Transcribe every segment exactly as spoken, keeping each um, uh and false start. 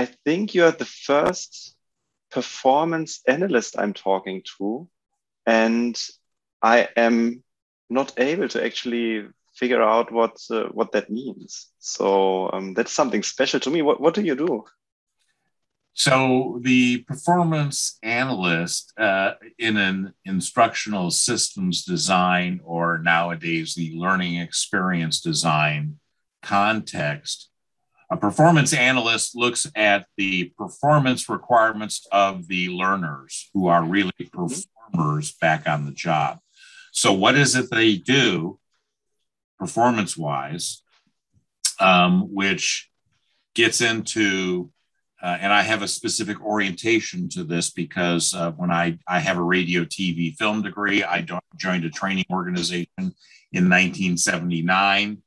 I think you're the first performance analyst I'm talking to, and I am not able to actually figure out what uh, what that means. So um, that's something special to me. What, what do you do? So the performance analyst uh, in an instructional systems design, or nowadays the learning experience design context, a performance analyst looks at the performance requirements of the learners who are really performers back on the job. So what is it they do performance-wise, um, which gets into... Uh, and I have a specific orientation to this because uh, when I, I have a radio, T V, film degree, I joined a training organization in nineteen seventy-nine.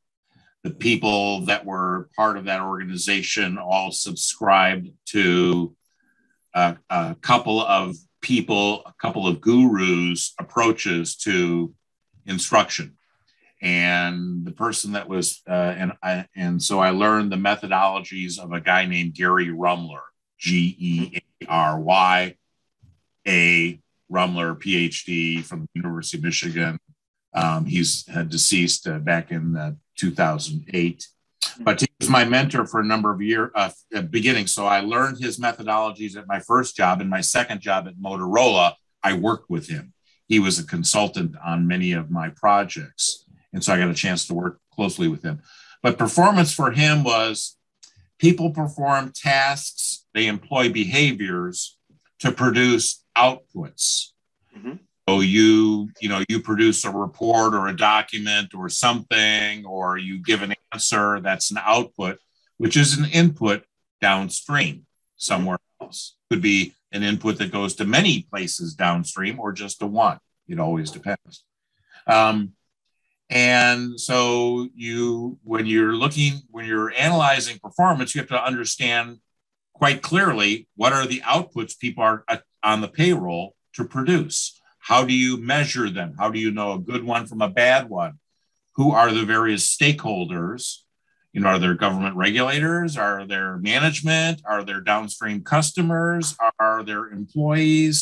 The people that were part of that organization all subscribed to a, a couple of people, a couple of gurus' approaches to instruction. And the person that was, uh, and I, and so I learned the methodologies of a guy named Gary Rummler, G E A R Y A, Rummler, P H D from the University of Michigan. Um, he's uh, deceased uh, back in uh, two thousand eight, but he was my mentor for a number of years uh, at beginning. So I learned his methodologies at my first job, and my second job at Motorola, I worked with him. He was a consultant on many of my projects. And so I got a chance to work closely with him. But performance for him was people perform tasks, they employ behaviors to produce outputs. Mm-hmm. So you, you know, you produce a report or a document or something, or you give an answer, that's an output, which is an input downstream somewhere else. Could be an input that goes to many places downstream or just to one. It always depends. Um, And so you, when you're looking, when you're analyzing performance, you have to understand quite clearly what are the outputs people are on the payroll to produce. How do you measure them? How do you know a good one from a bad one? Who are the various stakeholders? You know, are there government regulators? Are there management? Are there downstream customers? Are there employees?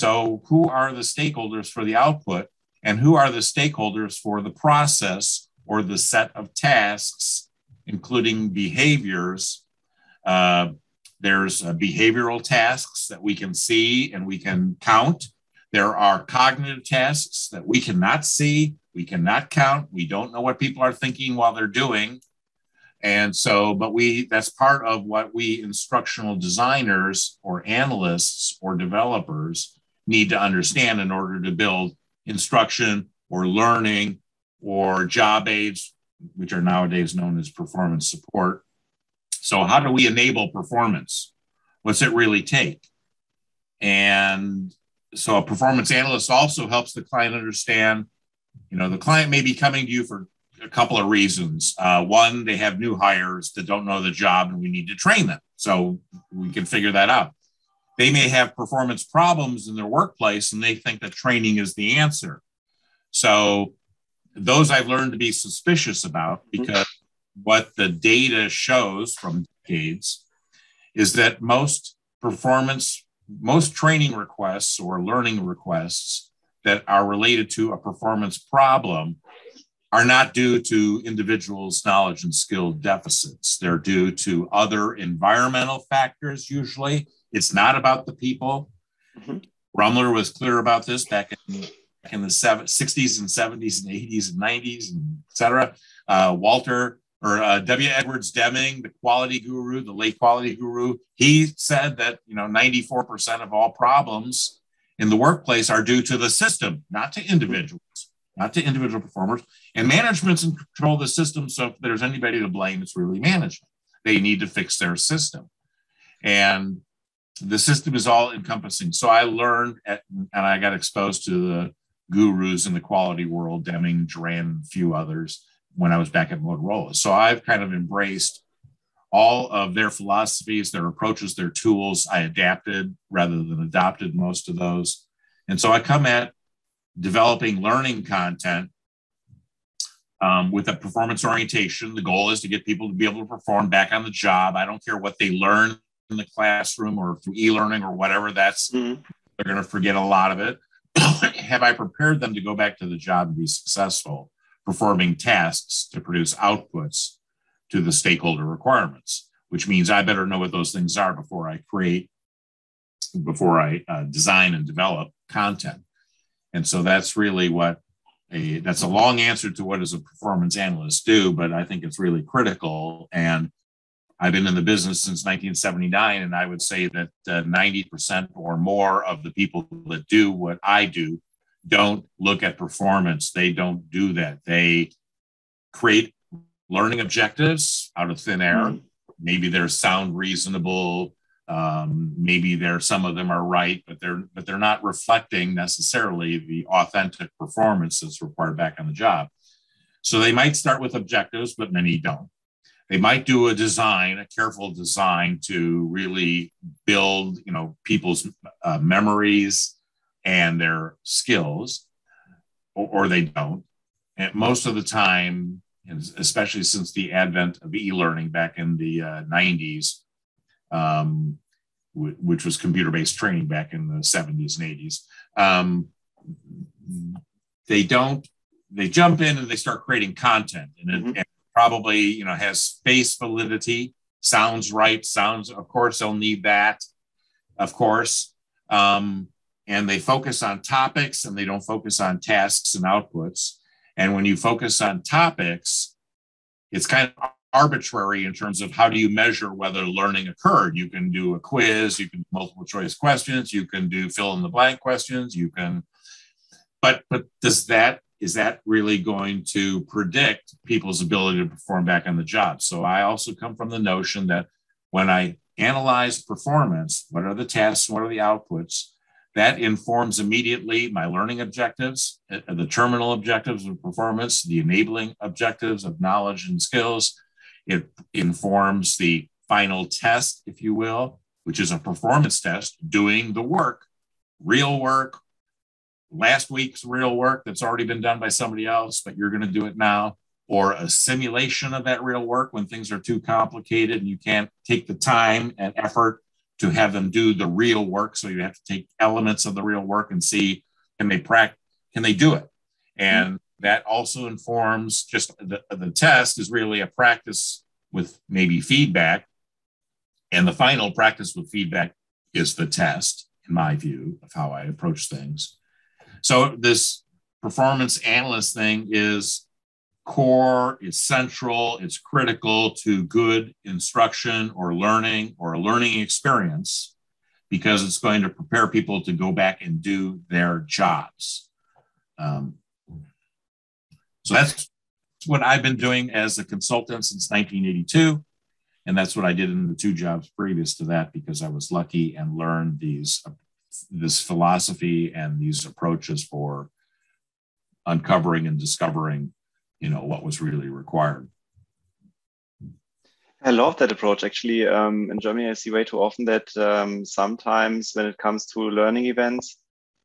So who are the stakeholders for the output? And who are the stakeholders for the process or the set of tasks, including behaviors? Uh, there's uh, behavioral tasks that we can see and we can count. There are cognitive tasks that we cannot see, we cannot count. We don't know what people are thinking while they're doing. And so, but we, that's part of what we instructional designers or analysts or developers need to understand in order to build instruction or learning or job aids, which are nowadays known as performance support. So how do we enable performance? What's it really take? And so a performance analyst also helps the client understand, you know, the client may be coming to you for a couple of reasons. Uh, one, they have new hires that don't know the job and we need to train them. So we can figure that out. They may have performance problems in their workplace and they think that training is the answer. So those I've learned to be suspicious about, because what the data shows from decades is that most performance, most training requests or learning requests that are related to a performance problem are not due to individuals' knowledge and skill deficits. They're due to other environmental factors usually. It's not about the people. Mm-hmm. Rummler was clear about this back in, back in the sixties and seventies and eighties and nineties, and et cetera. Uh, Walter or uh, W. Edwards Deming, the quality guru, the late quality guru, he said that, you know, ninety-four percent of all problems in the workplace are due to the system, not to individuals, not to individual performers. And management's in control of the system, so if there's anybody to blame, it's really management. They need to fix their system. And the system is all encompassing. So I learned at, and I got exposed to the gurus in the quality world, Deming, Juran, and a few others when I was back at Motorola. So I've kind of embraced all of their philosophies, their approaches, their tools. I adapted rather than adopted most of those. And so I come at developing learning content um, with a performance orientation. The goal is to get people to be able to perform back on the job. I don't care what they learn in the classroom or through e-learning or whatever, that's mm-hmm. they're going to forget a lot of it. Have I prepared them to go back to the job and be successful, performing tasks to produce outputs to the stakeholder requirements, which means I better know what those things are before I create, before I uh, design and develop content. And so that's really what a, that's a long answer to what does a performance analyst do, but I think it's really critical. And I've been in the business since nineteen seventy-nine, and I would say that uh, ninety percent or more of the people that do what I do don't look at performance. They don't do that. They create learning objectives out of thin air. Mm-hmm. Maybe they're sound, reasonable. Um, maybe there some of them are right, but they're but they're not reflecting necessarily the authentic performance that's required back on the job. So they might start with objectives, but many don't. They might do a design, a careful design to really build, you know, people's uh, memories and their skills, or, or they don't. And most of the time, and especially since the advent of e-learning back in the uh, nineties, um, w- which was computer-based training back in the seventies and eighties, um, they don't, they jump in and they start creating content. And it, mm-hmm. and probably, you know, has space validity, sounds right, sounds, of course, they'll need that, of course. Um, and they focus on topics and they don't focus on tasks and outputs. And when you focus on topics, it's kind of arbitrary in terms of how do you measure whether learning occurred. You can do a quiz, you can do multiple choice questions, you can do fill in the blank questions, you can, but, but does that, is that really going to predict people's ability to perform back on the job? So I also come from the notion that when I analyze performance, what are the tasks, what are the outputs, that informs immediately my learning objectives, the terminal objectives of performance, the enabling objectives of knowledge and skills. It informs the final test, if you will, which is a performance test, doing the work, real work, last week's real work that's already been done by somebody else, but you're going to do it now, or a simulation of that real work when things are too complicated and you can't take the time and effort to have them do the real work. So you have to take elements of the real work and see, can they practice, can they do it? And mm-hmm. that also informs just the, the test is really a practice with maybe feedback. And the final practice with feedback is the test, in my view, of how I approach things. So this performance analyst thing is core, it's central, it's critical to good instruction or learning or a learning experience, because it's going to prepare people to go back and do their jobs. Um, so that's what I've been doing as a consultant since nineteen eighty-two. And that's what I did in the two jobs previous to that, because I was lucky and learned these uh, this philosophy and these approaches for uncovering and discovering, you know, what was really required. I love that approach. Actually, um, in Germany, I see way too often that um, sometimes when it comes to learning events,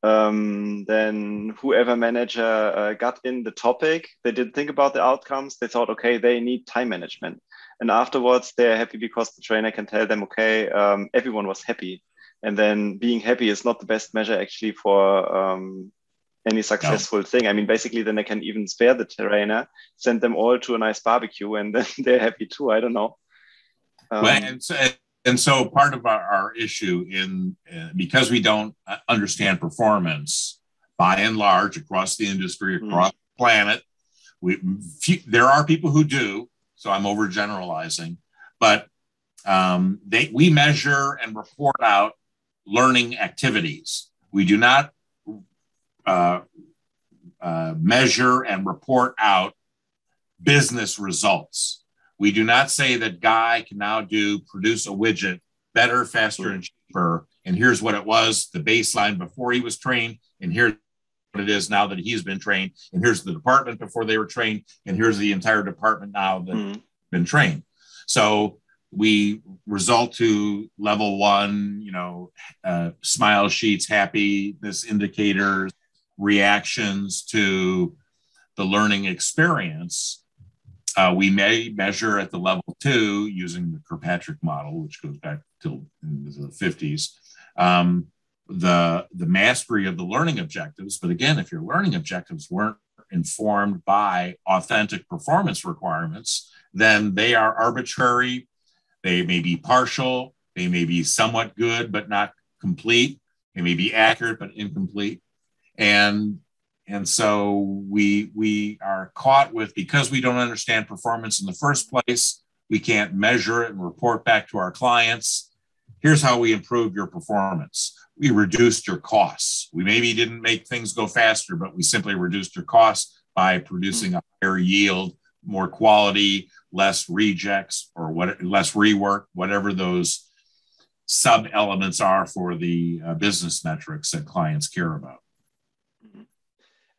um, then whoever manager uh, got in the topic, they didn't think about the outcomes. They thought, okay, they need time management. And afterwards, they're happy because the trainer can tell them, okay, um, everyone was happy. And then being happy is not the best measure actually for um, any successful no. thing. I mean, basically, then I can even spare the trainer, send them all to a nice barbecue, and then they're happy too. I don't know. Um, well, and, so, and so part of our, our issue in, uh, because we don't understand performance by and large across the industry, across mm-hmm. the planet, we, few, there are people who do, so I'm overgeneralizing, but um, they, we measure and report out learning activities. We do not Uh, uh, measure and report out business results. We do not say that Guy can now do produce a widget better, faster, and cheaper. And here's what it was, the baseline before he was trained. And here's what it is now that he's been trained. And here's the department before they were trained. And here's the entire department now that's mm-hmm. been trained. So we result to level one, you know, uh, smile sheets, happiness indicators, reactions to the learning experience. Uh, we may measure at the level two using the Kirkpatrick model, which goes back till into the fifties. Um, the, the mastery of the learning objectives. But again, if your learning objectives weren't informed by authentic performance requirements, then they are arbitrary. They may be partial. They may be somewhat good, but not complete. They may be accurate, but incomplete. And, and so we, we are caught with, because we don't understand performance in the first place, we can't measure it and report back to our clients. Here's how we improve your performance. We reduced your costs. We maybe didn't make things go faster, but we simply reduced your costs by producing a higher yield, more quality, less rejects, or what, less rework, whatever those sub elements are for the uh, business metrics that clients care about.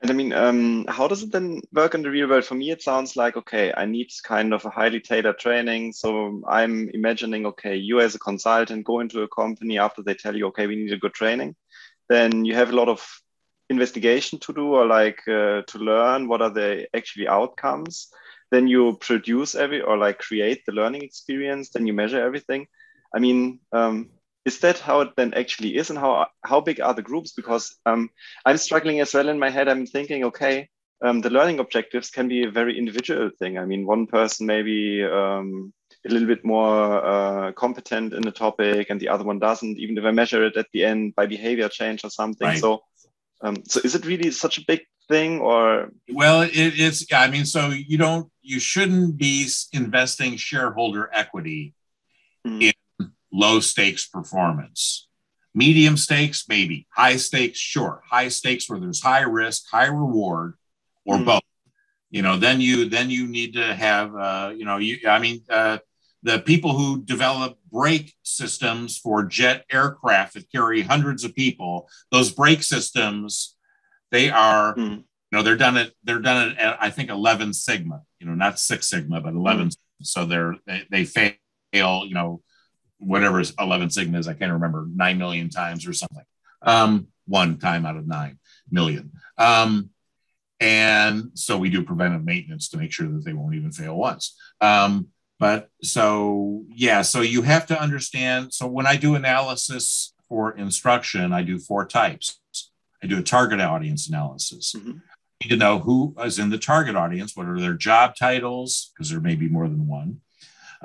And I mean, um, how does it then work in the real world? For me, it sounds like, okay, I need kind of a highly tailored training. So I'm imagining, okay, you as a consultant go into a company after they tell you, okay, we need a good training. Then you have a lot of investigation to do, or like uh, to learn what are the actually outcomes. Then you produce every, or like create the learning experience. Then you measure everything. I mean, um, is that how it then actually is, and how how big are the groups? Because um, I'm struggling as well in my head. I'm thinking, okay, um, the learning objectives can be a very individual thing. I mean, one person maybe um, a little bit more uh, competent in the topic, and the other one doesn't. Even if I measure it at the end by behavior change or something. Right. So, um, so is it really such a big thing, or? Well, it, it's. I mean, so you don't. You shouldn't be investing shareholder equity mm. in low stakes performance. Medium stakes, maybe. High stakes, sure. High stakes where there's high risk, high reward, or mm-hmm. both. You know, then you then you need to have, uh, you know, you, I mean, uh, the people who develop brake systems for jet aircraft that carry hundreds of people, those brake systems, they are, mm-hmm. you know, they're done at, they're done at, I think, eleven sigma, you know, not six sigma, but eleven. Mm-hmm. So they're, they, they fail, you know, whatever eleven sigma is, I can't remember, nine million times or something. Um, one time out of nine million. Um, and so we do preventive maintenance to make sure that they won't even fail once. Um, but so, yeah, so you have to understand. So when I do analysis for instruction, I do four types. I do a target audience analysis. Mm-hmm. I need to know who is in the target audience. What are their job titles? Because there may be more than one.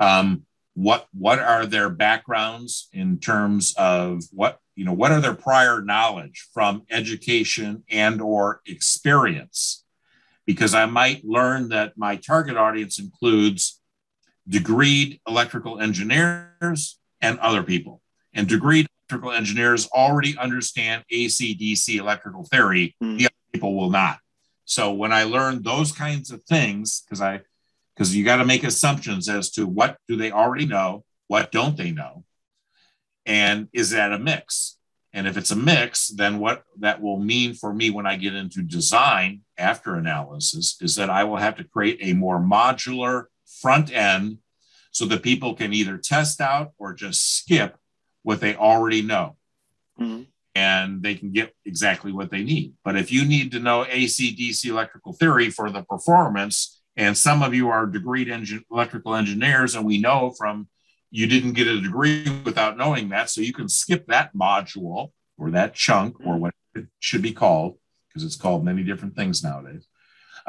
Um, What what are their backgrounds in terms of what, you know, what are their prior knowledge from education and or experience? Because I might learn that my target audience includes degreed electrical engineers and other people. And degreed electrical engineers already understand A C D C electrical theory. Mm. The other people will not. So when I learn those kinds of things, because I Because you got to make assumptions as to what do they already know, what don't they know, and is that a mix? And if it's a mix, then what that will mean for me when I get into design after analysis is that I will have to create a more modular front end so that people can either test out or just skip what they already know. Mm-hmm. And they can get exactly what they need. But if you need to know A C D C electrical theory for the performance, and some of you are degreed engin- electrical engineers, and we know from you didn't get a degree without knowing that. So you can skip that module or that chunk or what it should be called, because it's called many different things nowadays.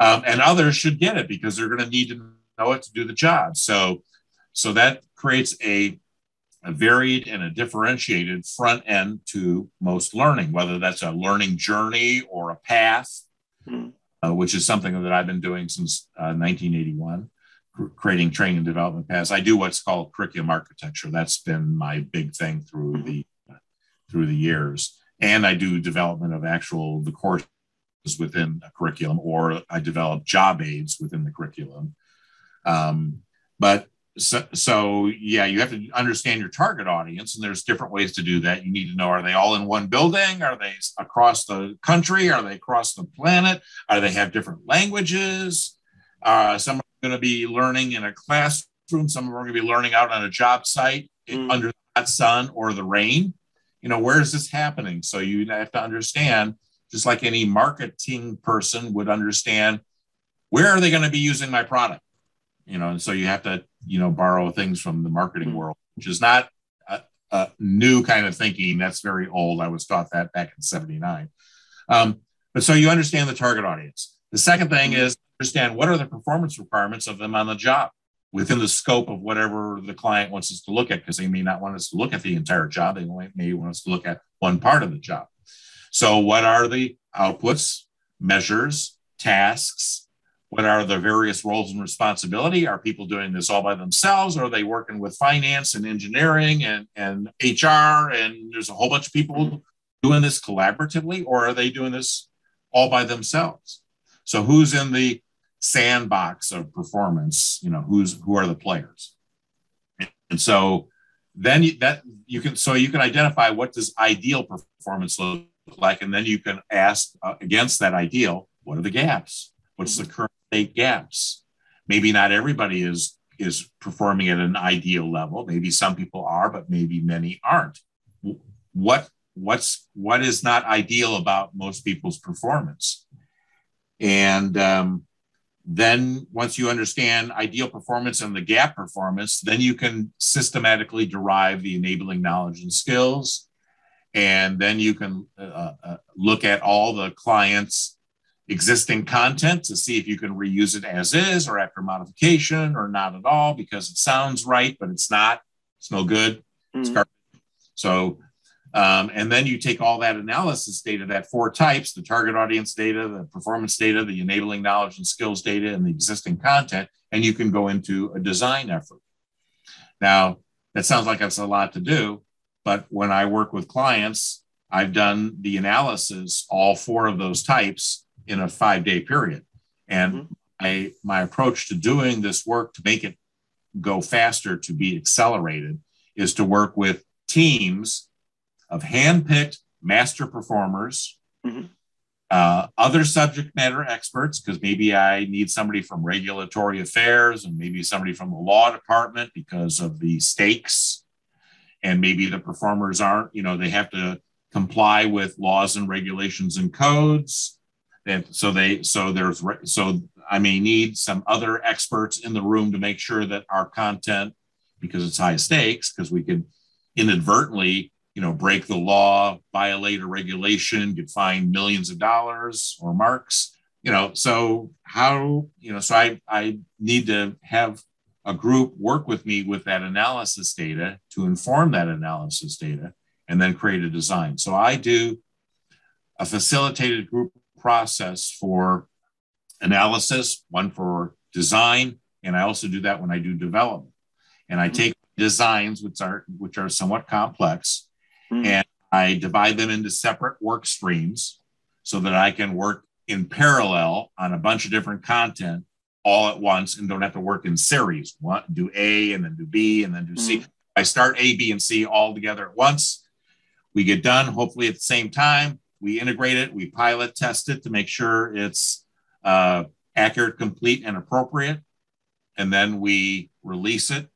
Um, and others should get it because they're going to need to know it to do the job. So, so that creates a, a varied and a differentiated front end to most learning, whether that's a learning journey or a path. Mm-hmm. Uh, which is something that I've been doing since uh, nineteen eighty-one, cr- creating training and development paths. I do what's called curriculum architecture. That's been my big thing through mm-hmm. the uh, through the years. And I do development of actual the courses within a curriculum, or I develop job aids within the curriculum. Um, but so, so, yeah, you have to understand your target audience, and there's different ways to do that. You need to know, are they all in one building? Are they across the country? Are they across the planet? Are they have different languages? Uh, some are going to be learning in a classroom. Some are going to be learning out on a job site mm. under the hot sun or the rain. You know, where is this happening? So you have to understand, just like any marketing person would understand, where are they going to be using my product? You know, and so you have to, you know, borrow things from the marketing world, which is not a, a, new kind of thinking. That's very old. I was taught that back in seventy-nine. Um, but so you understand the target audience. The second thing is understand what are the performance requirements of them on the job within the scope of whatever the client wants us to look at, because they may not want us to look at the entire job. They may want us to look at one part of the job. So what are the outputs, measures, tasks? What are the various roles and responsibility? Are people doing this all by themselves? Or are they working with finance and engineering and, and H R? And there's a whole bunch of people doing this collaboratively, or are they doing this all by themselves? So who's in the sandbox of performance? You know, who's who are the players? And so then you, that you can so you can identify what does ideal performance look like, and then you can ask uh, against that ideal, what are the gaps? What's the current state gaps? Maybe not everybody is is performing at an ideal level. Maybe some people are, but maybe many aren't. What what's what is not ideal about most people's performance? And um, then once you understand ideal performance and the gap performance, then you can systematically derive the enabling knowledge and skills. And then you can uh, uh, look at all the clients' existing content to see if you can reuse it as is or after modification or not at all, because it sounds right, but it's not, it's no good. Mm-hmm. It's garbage. So, Um, and then you take all that analysis data, that four types, the target audience data, the performance data, the enabling knowledge and skills data, and the existing content, and you can go into a design effort. Now, that sounds like that's a lot to do, but when I work with clients, I've done the analysis, all four of those types in a five-day period. And mm-hmm. I, my approach to doing this work to make it go faster, to be accelerated, is to work with teams of hand-picked master performers, mm-hmm. uh, other subject matter experts, because maybe I need somebody from regulatory affairs and maybe somebody from the law department because of the stakes. And maybe the performers aren't, you know, they have to comply with laws and regulations and codes. And so they, so there's, re- so I may need some other experts in the room to make sure that our content, because it's high stakes, because we could inadvertently, you know, break the law, violate a regulation, get fined millions of dollars or marks, you know, so how, you know, so I, I need to have a group work with me with that analysis data to inform that analysis data and then create a design. So I do a facilitated group process for analysis, one for design, and I also do that when I do development. And I take designs, which are, which are somewhat complex, Mm-hmm. and I divide them into separate work streams so that I can work in parallel on a bunch of different content all at once and don't have to work in series. One, do A and then do B and then do C. Mm-hmm. I start A, B, and C all together at once. We get done, hopefully at the same time. We integrate it. We pilot test it to make sure it's uh, accurate, complete, and appropriate. And then we release it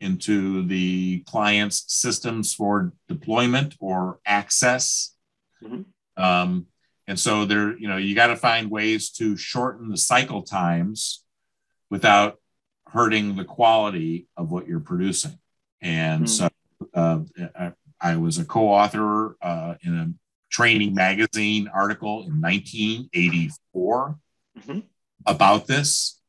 into the client's systems for deployment or access. Mm-hmm. Um, and so there, you know, you got to find ways to shorten the cycle times without hurting the quality of what you're producing. And mm-hmm. so uh, I, I was a co-author uh, in a training magazine article in nineteen eighty-four mm-hmm. about this.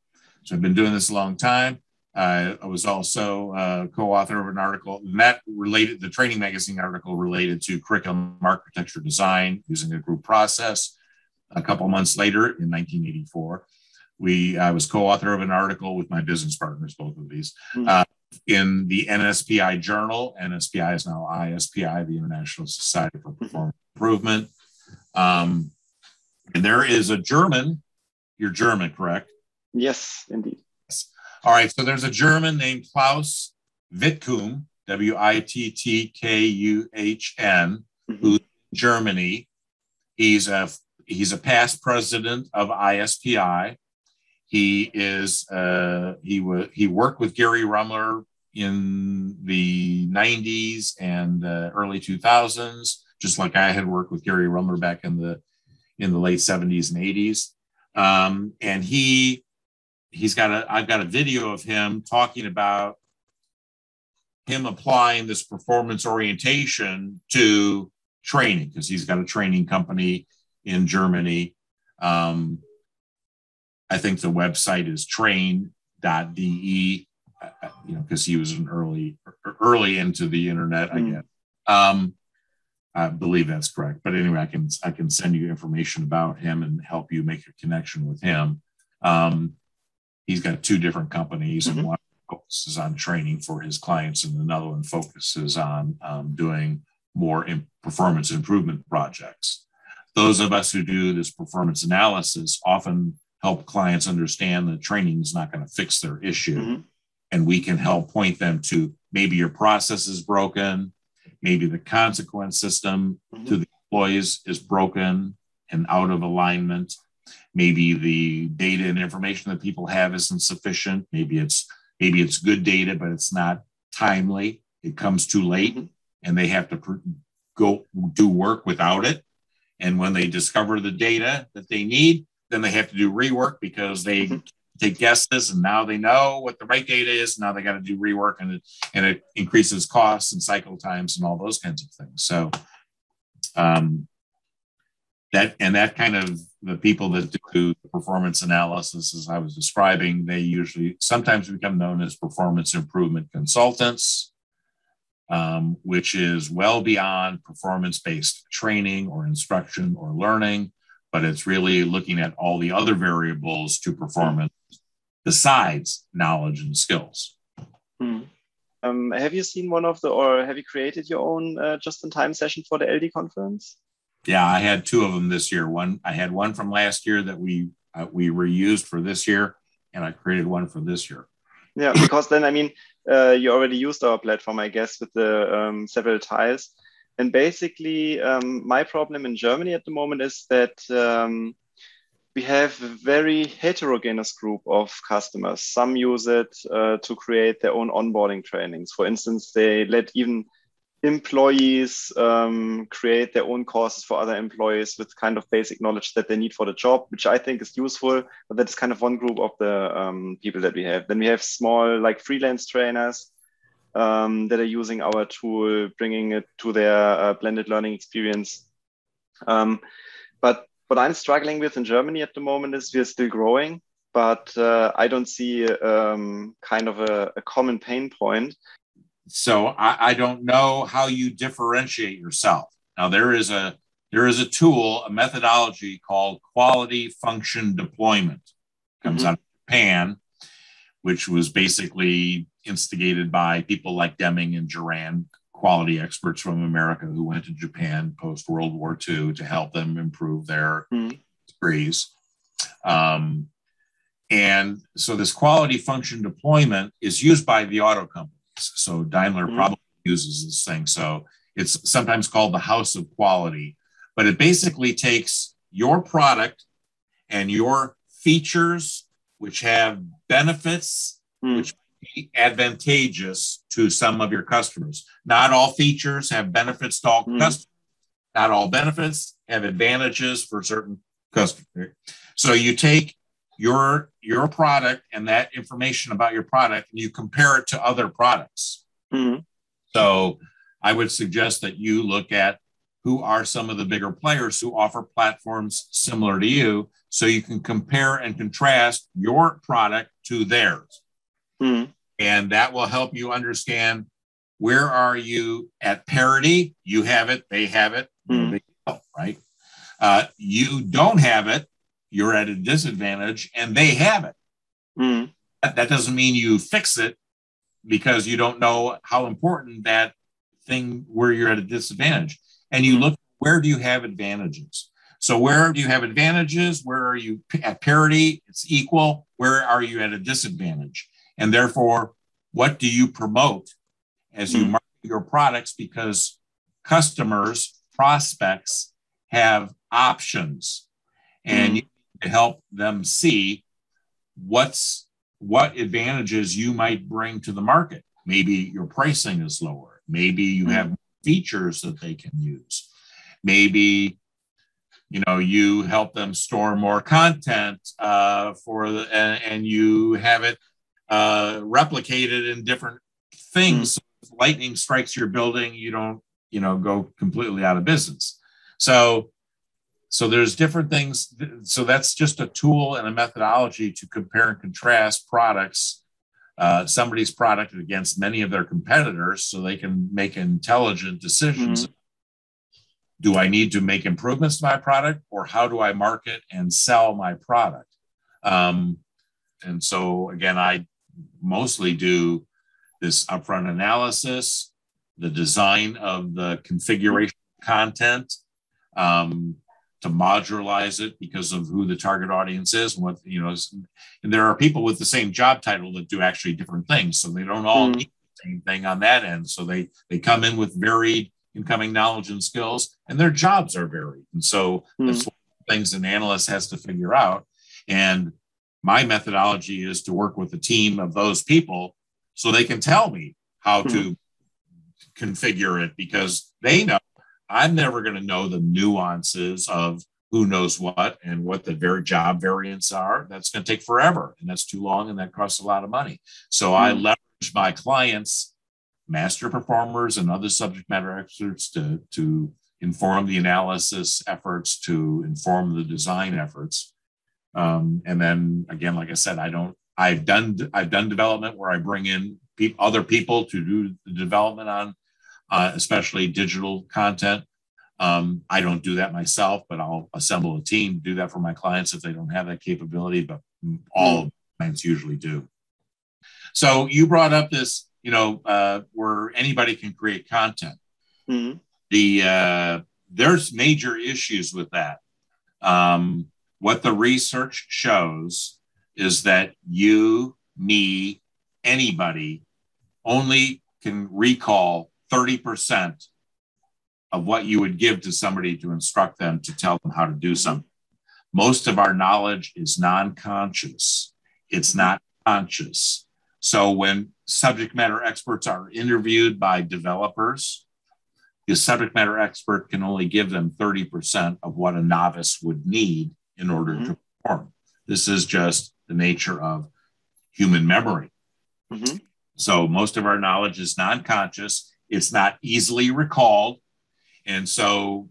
So I've been doing this a long time. Uh, I was also a co-author of an article that related, the training magazine article related to curriculum architecture design using a group process. A couple months later in nineteen eighty-four, we I was co-author of an article with my business partners, both of these, mm-hmm. uh, in the N S P I journal. N S P I is now I S P I, the International Society for Performance Improvement. Um, and there is a German, you're German, correct? Yes, indeed. All right, so there's a German named Klaus Wittkuhn, W I T T K U H N, mm-hmm. who's in Germany. He's a, he's a past president of I S P I. He is uh, he was he worked with Gary Rummler in the nineties and uh, early two thousands, just like I had worked with Gary Rummler back in the in the late seventies and eighties, um, and he. He's got a, I've got a video of him talking about him applying this performance orientation to training, because he's got a training company in Germany. Um, I think the website is train dot d e, you know, because he was an early, early into the internet, I guess. Um, I believe that's correct. But anyway, I can, I can send you information about him and help you make a connection with him. Um, he's got two different companies, mm-hmm. and one focuses on training for his clients and another one focuses on um, doing more in performance improvement projects. Those of us who do this performance analysis often help clients understand that training is not going to fix their issue. Mm-hmm. And we can help point them to maybe your process is broken, maybe the consequence system mm-hmm. to the employees is broken and out of alignment. Maybe the data and information that people have isn't sufficient. Maybe it's maybe it's good data, but it's not timely. It comes too late, mm-hmm. and they have to pr- go do work without it. And when they discover the data that they need, then they have to do rework because they mm-hmm. take guesses, and now they know what the right data is. Now they got to do rework, and it and it increases costs and cycle times and all those kinds of things. So um, that and that kind of the people that do performance analysis, as I was describing, they usually sometimes become known as performance improvement consultants, um, which is well beyond performance-based training or instruction or learning, but it's really looking at all the other variables to performance besides knowledge and skills. Hmm. Um, have you seen one of the, or have you created your own uh, just-in-time session for the L D conference? Yeah, I had two of them this year. One, I had one from last year that we uh, we reused for this year, and I created one for this year. Yeah, because then, I mean, uh, you already used our platform, I guess, with the um, several tiles. And basically, um, my problem in Germany at the moment is that um, we have a very heterogeneous group of customers. Some use it uh, to create their own onboarding trainings. For instance, they let even employees um, create their own courses for other employees with kind of basic knowledge that they need for the job, which I think is useful, but that's kind of one group of the um, people that we have. Then we have small, like freelance trainers um, that are using our tool, bringing it to their uh, blended learning experience. Um, but what I'm struggling with in Germany at the moment is we're still growing, but uh, I don't see um, kind of a, a common pain point. So I, I don't know how you differentiate yourself. Now, there is a there is a tool, a methodology called Quality Function Deployment. It comes mm-hmm. out of Japan, which was basically instigated by people like Deming and Juran, quality experts from America who went to Japan post-World War Two to help them improve their mm-hmm. degrees. Um, and so this Quality Function Deployment is used by the auto company. So Daimler mm-hmm. probably uses this thing. So it's sometimes called the house of quality, but it basically takes your product and your features, which have benefits, mm-hmm. which may be advantageous to some of your customers. Not all features have benefits to all mm-hmm. customers. Not all benefits have advantages for certain customers. So you take Your, your product and that information about your product, and you compare it to other products. Mm-hmm. So I would suggest that you look at who are some of the bigger players who offer platforms similar to you, so you can compare and contrast your product to theirs. Mm-hmm. And that will help you understand where are you at parity. You have it, they have it, mm-hmm. they help, right? Uh, you don't have it, you're at a disadvantage, and they have it. Mm. That, that doesn't mean you fix it, because you don't know how important that thing where you're at a disadvantage. And you mm. look, where do you have advantages? So where do you have advantages? Where are you at parity? It's equal. Where are you at a disadvantage? And therefore, what do you promote as mm. you market your products? Because customers, prospects have options, and mm. you to help them see what's what advantages you might bring to the market. Maybe your pricing is lower. Maybe you mm. have features that they can use. Maybe, you know, you help them store more content uh, for the, and, and you have it uh, replicated in different things. Mm. So lightning strikes your building, you don't, you know, go completely out of business. So, so there's different things. So that's just a tool and a methodology to compare and contrast products, uh, somebody's product against many of their competitors, so they can make intelligent decisions. Mm-hmm. Do I need to make improvements to my product, or how do I market and sell my product? Um, and so again, I mostly do this upfront analysis, the design of the configuration content, um, to modularize it because of who the target audience is. And what, you know, and there are people with the same job title that do actually different things. So they don't all mm. need the same thing on that end. So they, they come in with varied incoming knowledge and skills, and their jobs are varied. And so mm. that's one of the things an analyst has to figure out. And my methodology is to work with a team of those people so they can tell me how mm. to configure it, because they know I'm never going to know the nuances of who knows what and what the very job variants are. That's going to take forever, and that's too long, and that costs a lot of money. So mm. I leverage my clients, master performers, and other subject matter experts to, to inform the analysis efforts, to inform the design efforts. Um, and then again, like I said, I don't, I've done, I've done development where I bring in pe- other people to do the development on, uh, especially digital content. Um, I don't do that myself, but I'll assemble a team, do that for my clients if they don't have that capability, but all of my clients usually do. So you brought up this, you know, uh, where anybody can create content. Mm-hmm. The, uh, there's major issues with that. Um, What the research shows is that you, me, anybody only can recall thirty percent of what you would give to somebody to instruct them, to tell them how to do something. Most of our knowledge is non-conscious. It's not conscious. So when subject matter experts are interviewed by developers, the subject matter expert can only give them thirty percent of what a novice would need in order mm-hmm. to perform. This is just the nature of human memory. Mm-hmm. So most of our knowledge is non-conscious. It's not easily recalled. And so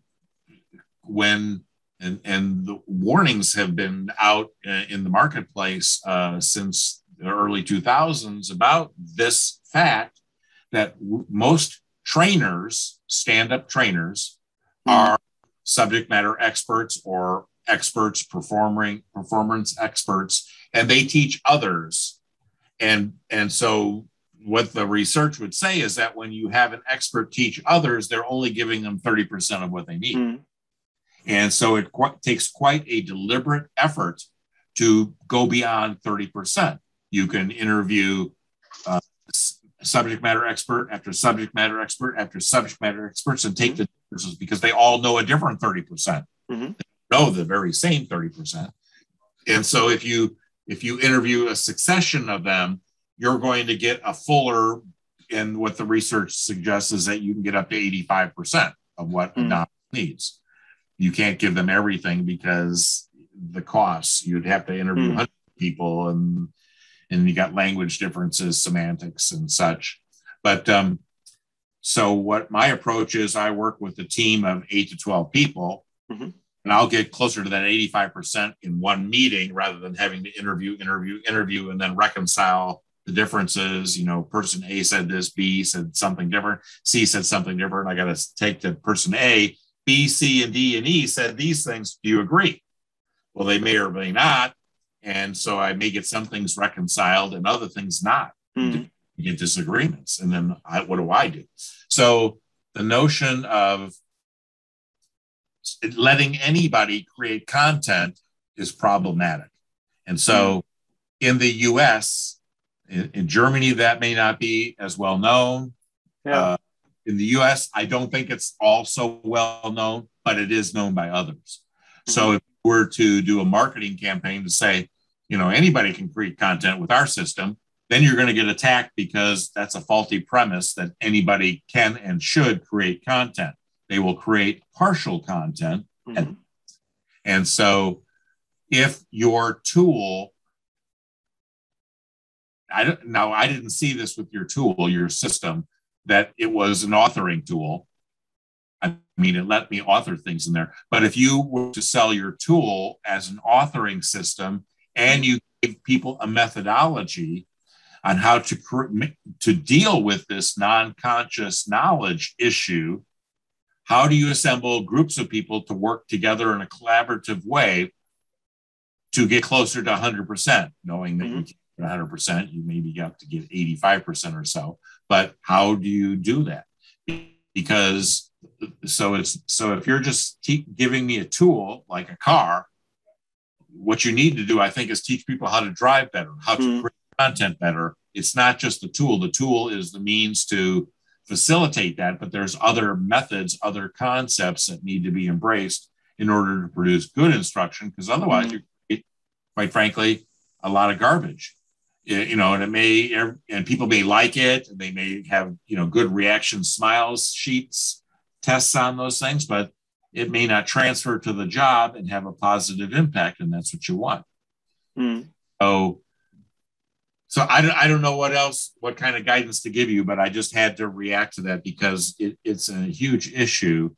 when, and, and the warnings have been out in the marketplace uh, since the early two thousands about this fact that w- most trainers, stand-up trainers, mm-hmm. are subject matter experts or experts, performing performance experts, and they teach others. And, and so what the research would say is that when you have an expert teach others, they're only giving them thirty percent of what they need. Mm. And so it qu- takes quite a deliberate effort to go beyond thirty percent. You can interview uh, s- subject matter expert after subject matter expert after subject matter experts and take mm. the differences, because they all know a different thirty percent. Mm-hmm. know the very same thirty percent. And so if you if you interview a succession of them, you're going to get a fuller, and what the research suggests is that you can get up to eighty-five percent of what mm. a novice needs. You can't give them everything because the costs, you'd have to interview mm. one hundred people, and and you got language differences, semantics and such. But um, so what my approach is, I work with a team of eight to twelve people, mm-hmm. and I'll get closer to that eighty-five percent in one meeting rather than having to interview, interview, interview, and then reconcile the differences. You know, person A said this, B said something different, C said something different. I got to take to person A, B, C, and D, and E said these things. Do you agree? Well, they may or may not. And so I may get some things reconciled and other things not. Mm-hmm. You get disagreements. And then I, what do I do? So the notion of letting anybody create content is problematic. And so in the U S, in, in Germany, that may not be as well known. Yeah. Uh, in the U S, I don't think it's all so well known, but it is known by others. Mm-hmm. So if we were to do a marketing campaign to say, you know, anybody can create content with our system, then you're going to get attacked because that's a faulty premise that anybody can and should create content. They will create partial content. Mm-hmm. And, and so if your tool, I don't, now I didn't see this with your tool, your system, that it was an authoring tool. I mean, it let me author things in there. But if you were to sell your tool as an authoring system and you give people a methodology on how to, to deal with this non-conscious knowledge issue, how do you assemble groups of people to work together in a collaborative way to get closer to one hundred percent, knowing that mm-hmm. you can't get one hundred percent, you maybe have to get eighty-five percent or so, but how do you do that? Because so it's so if you're just keep giving me a tool like a car, what you need to do, I think, is teach people how to drive better, how mm-hmm. to create content better. It's not just the tool. The tool is the means to facilitate that, but there's other methods, other concepts that need to be embraced in order to produce good instruction, because otherwise mm-hmm. you create, quite frankly, a lot of garbage. You know, and it may, and people may like it, and they may have, you know, good reaction smiles, sheets, tests on those things, but it may not transfer to the job and have a positive impact, and that's what you want. Mm. So, so I don't, I don't know what else, what kind of guidance to give you, but I just had to react to that because it, it's a huge issue,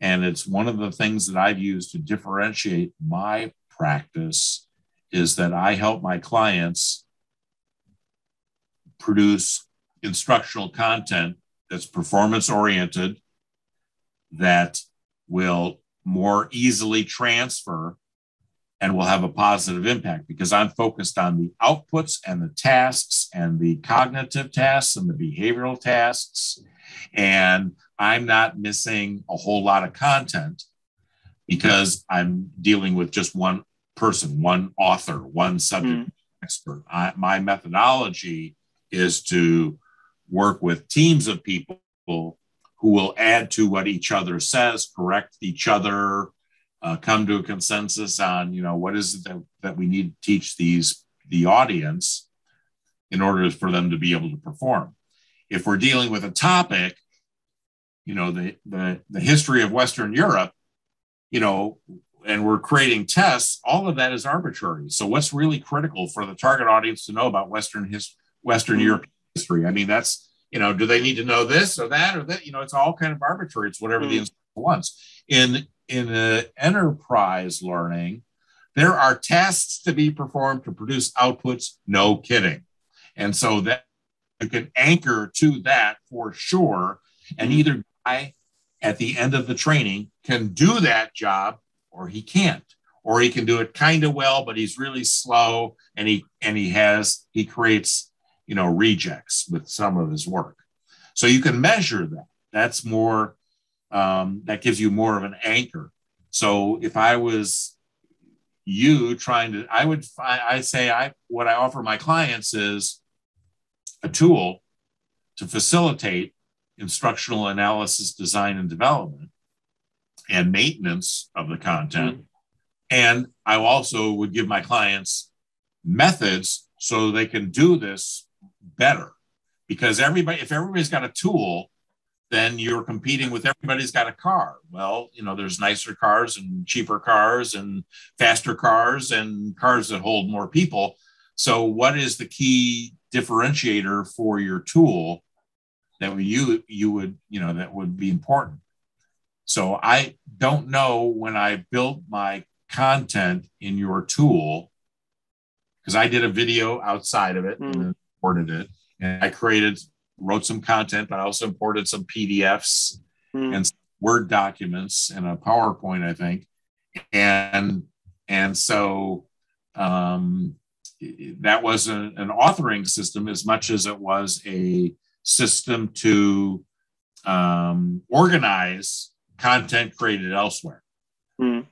and it's one of the things that I've used to differentiate my practice is that I help my clients produce instructional content that's performance-oriented, that will more easily transfer and will have a positive impact, because I'm focused on the outputs and the tasks and the cognitive tasks and the behavioral tasks. And I'm not missing a whole lot of content because I'm dealing with just one person, one author, one subject mm. expert. I, my methodology is to work with teams of people who will add to what each other says, correct each other, uh, come to a consensus on, you know, what is it that, that we need to teach these, the audience in order for them to be able to perform. If we're dealing with a topic, you know, the, the, the history of Western Europe, you know, and we're creating tests, all of that is arbitrary. So what's really critical for the target audience to know about Western his, Western European history? I mean, that's, you know, do they need to know this or that or that? You know, it's all kind of arbitrary. It's whatever mm. the instructor wants. In in uh, enterprise learning, there are tasks to be performed to produce outputs. No kidding. And so that you can anchor to that for sure. And either guy at the end of the training can do that job, or he can't, or he can do it kind of well, but he's really slow, and he and he has he creates. you know, rejects with some of his work. So you can measure that. That's more, um, that gives you more of an anchor. So if I was you trying to, I would, I, I say, I what I offer my clients is a tool to facilitate instructional analysis, design, and development, and maintenance of the content. Mm-hmm. And I also would give my clients methods so they can do this better, because everybody, if everybody's got a tool, then you're competing with everybody's got a car. Well, you know, there's nicer cars and cheaper cars and faster cars and cars that hold more people. So what is the key differentiator for your tool that you, you would, you know, that would be important? So I don't know when I built my content in your tool, because I did a video outside of it mm. and imported it. And I created, wrote some content, but I also imported some P D Fs mm. and some Word documents and a PowerPoint, I think. And, and so um, that was a, an authoring system as much as it was a system to um, organize content created elsewhere. Mm.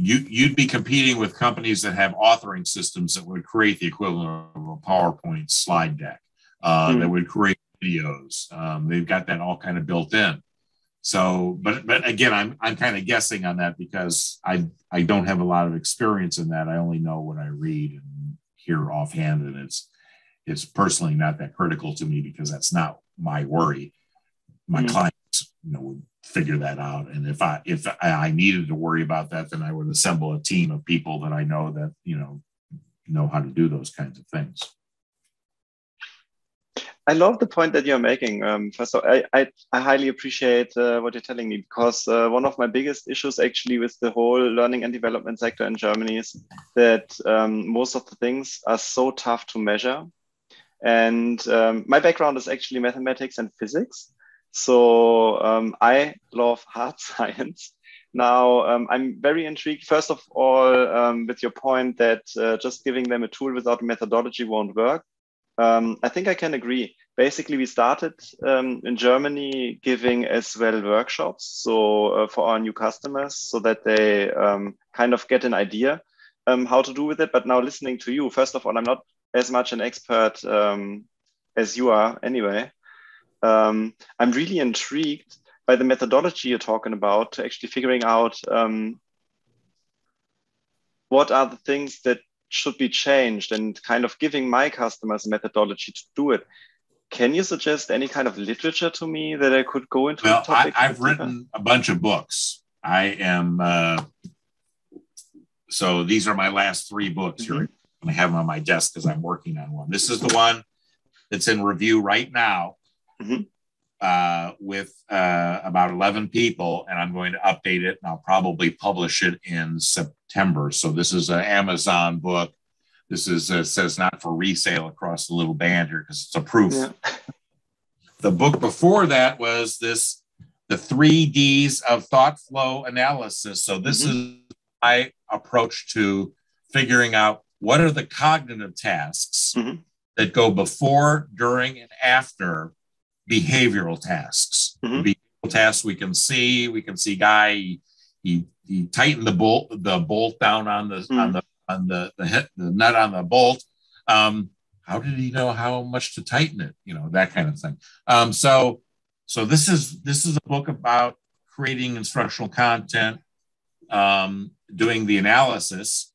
You, you'd be competing with companies that have authoring systems that would create the equivalent of a PowerPoint slide deck, uh, mm. that would create videos. Um, they've got that all kind of built in. So, but but again, I'm I'm kind of guessing on that because I I don't have a lot of experience in that. I only know what I read and hear offhand, and it's it's personally not that critical to me because that's not my worry. My mm. clients, you know, would figure that out, and if I if I needed to worry about that, then I would assemble a team of people that I know that you know know how to do those kinds of things. I love the point that you're making. Um, first of all, I, I, I highly appreciate uh, what you're telling me, because uh, one of my biggest issues actually with the whole learning and development sector in Germany is that um, most of the things are so tough to measure. And um, my background is actually mathematics and physics. So um, I love hard science. Now, um, I'm very intrigued, first of all, um, with your point that uh, just giving them a tool without a methodology won't work. Um, I think I can agree. Basically, we started um, in Germany giving as well workshops, so uh, for our new customers, so that they um, kind of get an idea um, how to do with it. But now listening to you, first of all, I'm not as much an expert um, as you are anyway. Um, I'm really intrigued by the methodology you're talking about, to actually figuring out um, what are the things that should be changed and kind of giving my customers methodology to do it. Can you suggest any kind of literature to me that I could go into? Well, I, I've written a bunch of books. I am, uh, so these are my last three books. Mm-hmm. Here. I have them on my desk because I'm working on one. This is the one that's in review right now, mm-hmm. uh, with uh, about eleven people, and I'm going to update it, and I'll probably publish it in September. September. So this is an Amazon book. This is a, says not for resale across the little band here because it's a proof. Yeah. The book before that was this, the three D's of thought flow analysis. So this mm-hmm. is my approach to figuring out what are the cognitive tasks mm-hmm. that go before, during, and after behavioral tasks. Mm-hmm. Behavioral tasks we can see. We can see Guy. He, he tightened the bolt, the bolt down on the mm. on the on the, the, hit, the nut on the bolt. Um, how did he know how much to tighten it? You know, that kind of thing. Um, so so this is this is a book about creating instructional content, um, doing the analysis.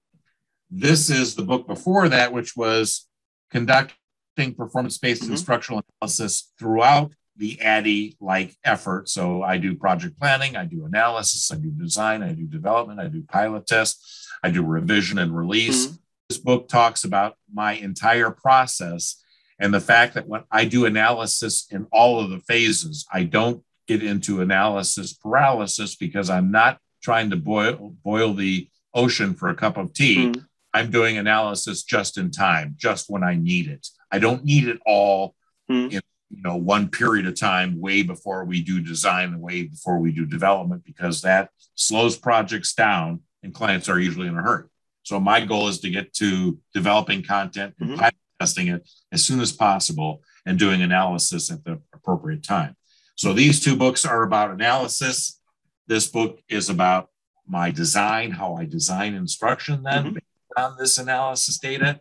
This is the book before that, which was conducting performance-based mm-hmm. instructional analysis throughout the A D D I-like effort. So I do project planning, I do analysis, I do design, I do development, I do pilot tests, I do revision and release. Mm-hmm. This book talks about my entire process and the fact that when I do analysis in all of the phases, I don't get into analysis paralysis because I'm not trying to boil, boil the ocean for a cup of tea. Mm-hmm. I'm doing analysis just in time, just when I need it. I don't need it all mm-hmm. in you know, one period of time way before we do design, way before we do development, because that slows projects down and clients are usually in a hurry. So my goal is to get to developing content and mm-hmm. testing it as soon as possible and doing analysis at the appropriate time. So these two books are about analysis. This book is about my design, how I design instruction then mm-hmm. based on this analysis data.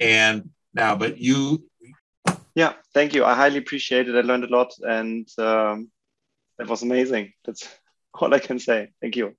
And now, but you... Yeah, thank you. I highly appreciate it. I learned a lot, and um, that was amazing. That's all I can say. Thank you.